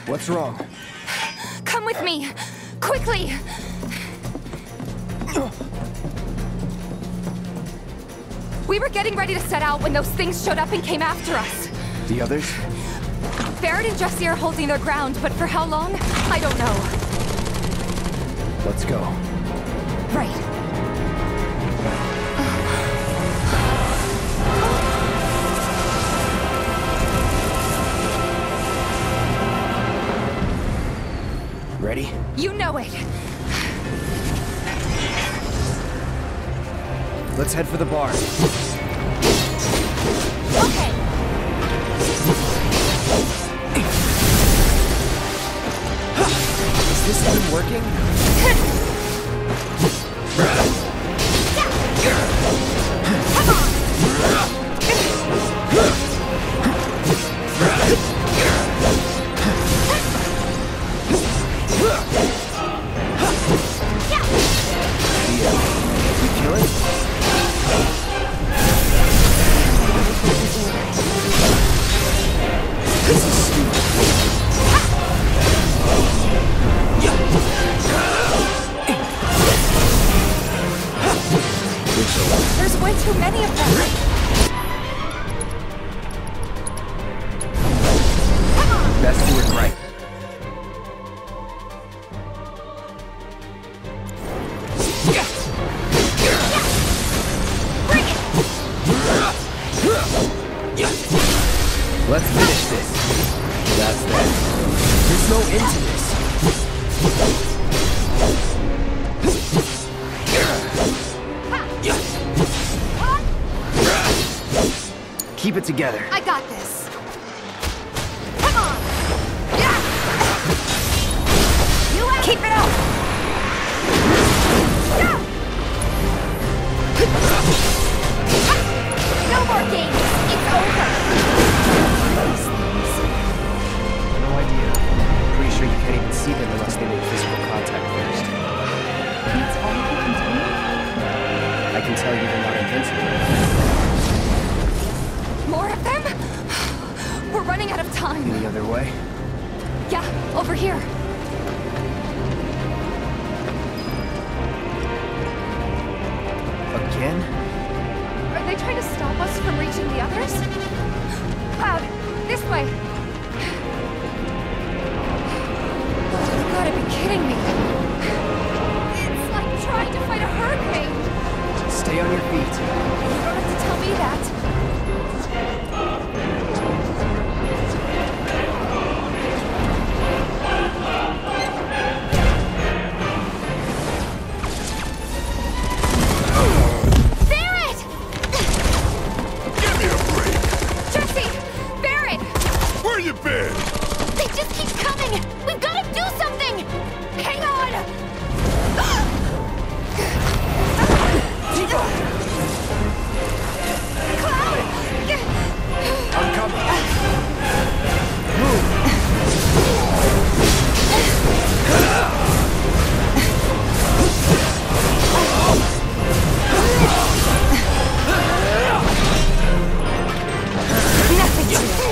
What's wrong? Come with me! Quickly! We were getting ready to set out when those things showed up and came after us. The others? Barrett and Jessie are holding their ground, but for how long? I don't know. Let's go. Right. Ready? You know it! Let's head for the bar. Okay! Is this thing working? Come on! There's way too many of them. Let's finish this. Well, that's that. There's no end to this. Keep it together. I got this. Come on. You have keep it up. No more games. It's over. No idea. I'm pretty sure you can't even see them unless they make physical contact first. It's all you can tell me? I can tell you they're not invincible. More of them? We're running out of time. Any other way? Yeah, over here. Are they trying to stop us from reaching the others? Cloud, this way! You've gotta be kidding me! It's like trying to fight a hurricane! Stay on your feet. You don't have to tell me that. They just keep coming! We've got to do something! Hang on! Cloud! I'm coming! Nothing to do.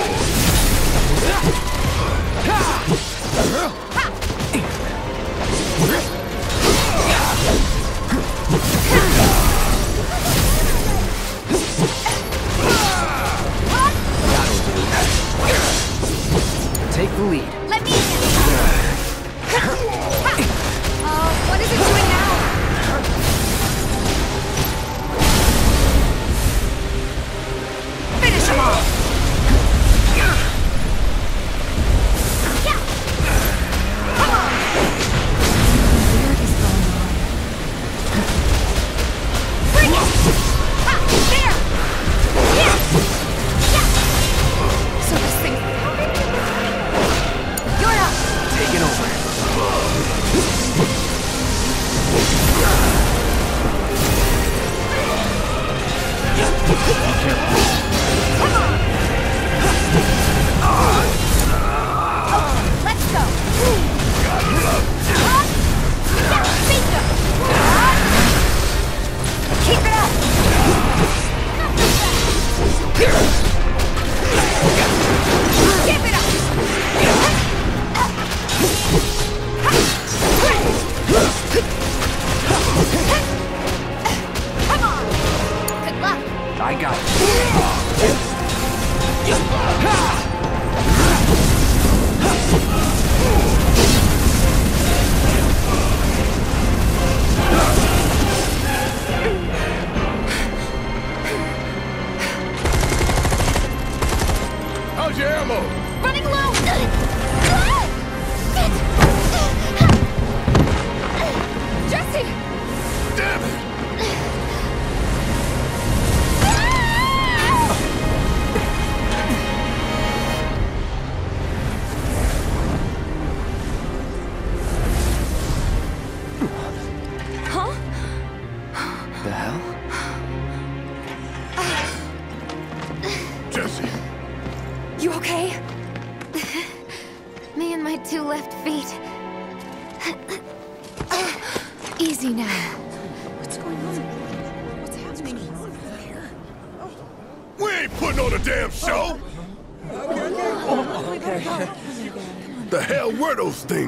Take the lead. Let me in. What is it doing now? Finish him off!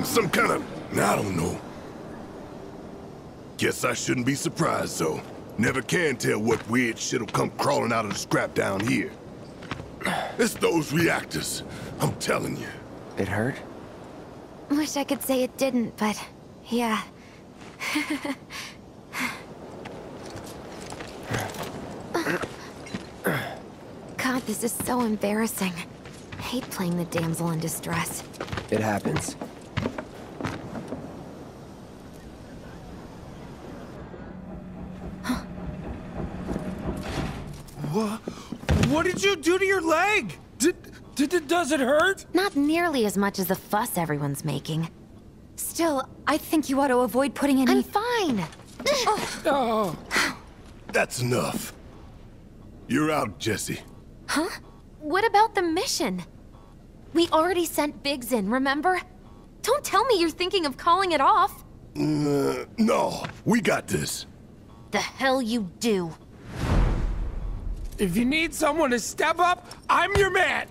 Some kind of... I don't know. Guess I shouldn't be surprised, though. Never can tell what weird shit'll come crawling out of the scrap down here. It's those reactors, I'm telling you. It hurt? Wish I could say it didn't, but... yeah. God, this is so embarrassing. hate playing the damsel in distress. It happens. Huh. What did you do to your leg? Does it hurt? Not nearly as much as the fuss everyone's making. Still, I think you ought to avoid putting any— I'm fine! Oh. That's enough. You're out, Jesse. Huh? What about the mission? We already sent Biggs in, remember? Don't tell me you're thinking of calling it off. No, we got this. The hell you do. If you need someone to step up, I'm your man.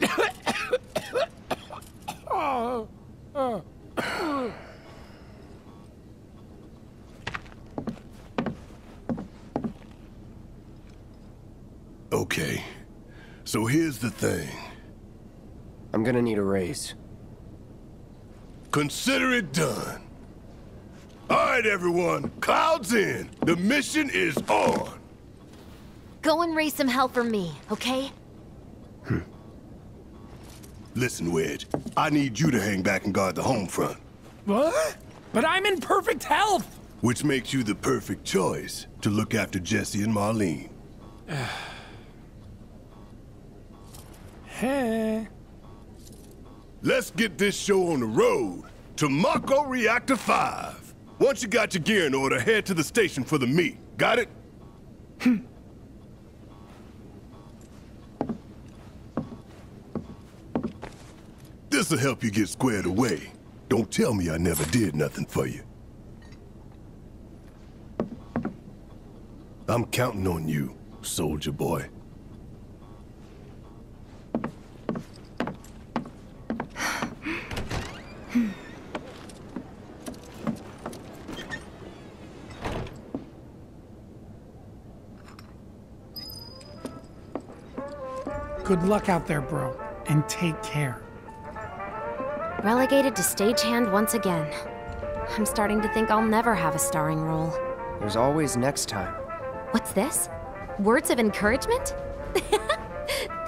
Okay, so here's the thing. I'm gonna need a raise. Consider it done. All right, everyone, clouds in. The mission is on. Go and raise some hell for me, okay? Listen, Wedge, I need you to hang back and guard the home front. What? But I'm in perfect health! Which makes you the perfect choice to look after Jesse and Marlene. Hey. Let's get this show on the road to Mako Reactor 5. Once you got your gear in order, head to the station for the meet. Got it? This'll help you get squared away. Don't tell me I never did nothing for you. I'm counting on you, soldier boy. Good luck out there, bro, and take care. Relegated to stagehand once again. I'm starting to think I'll never have a starring role. There's always next time. What's this? Words of encouragement?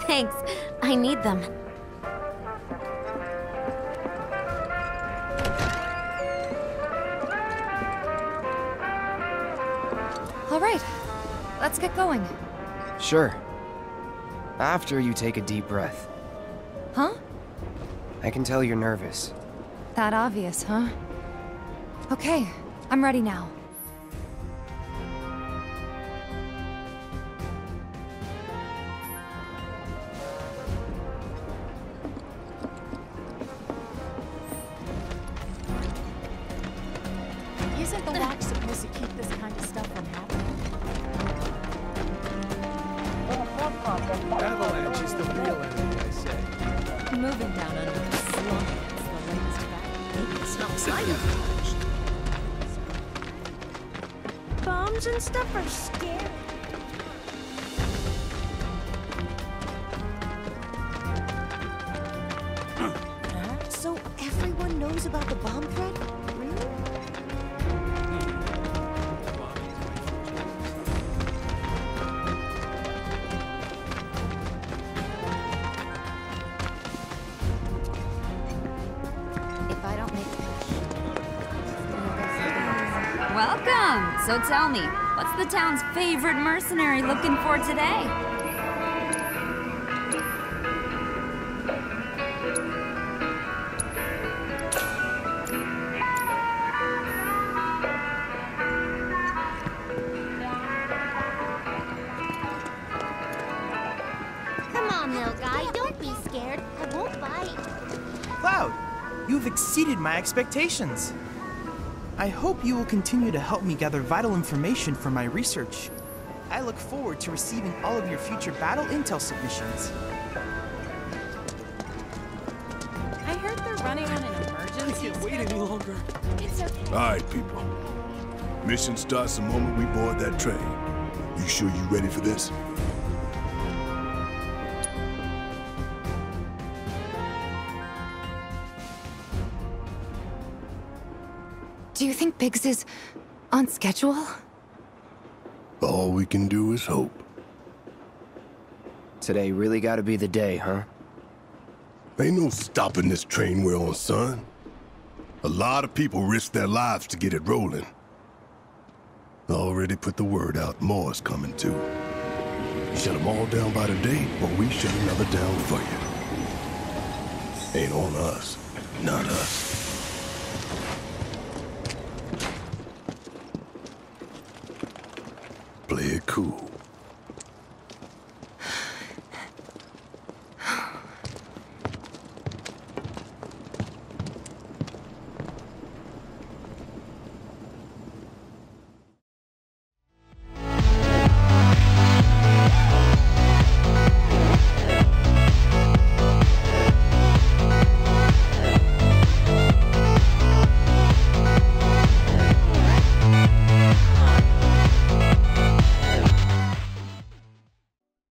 Thanks. I need them. All right. Let's get going. Sure. After you take a deep breath. Huh? I can tell you're nervous. That obvious, huh? Okay, I'm ready now. Isn't the lock supposed to keep this kind of stuff from happening? Avalanche is the real enemy, I say. Moving down under the slump is the latest fact. It smells like Avalanche. Bombs and stuff are scary. So everyone knows about the bomb threat? Welcome! So tell me, what's the town's favorite mercenary looking for today? Come on, little guy, don't be scared. I won't bite. Cloud, you've exceeded my expectations. I hope you will continue to help me gather vital information for my research. I look forward to receiving all of your future battle intel submissions. I heard they're running on an emergency. I can't wait any longer. It's okay. All right, people. Mission starts the moment we board that train. You sure you ready for this? Do you think Biggs is on schedule? All we can do is hope. Today really gotta be the day, huh? Ain't no stopping this train we're on, son. A lot of people risk their lives to get it rolling. I already put the word out, more's coming too. Shut them all down by the day, or we shut another down for you. Ain't on us, not us. Play it cool.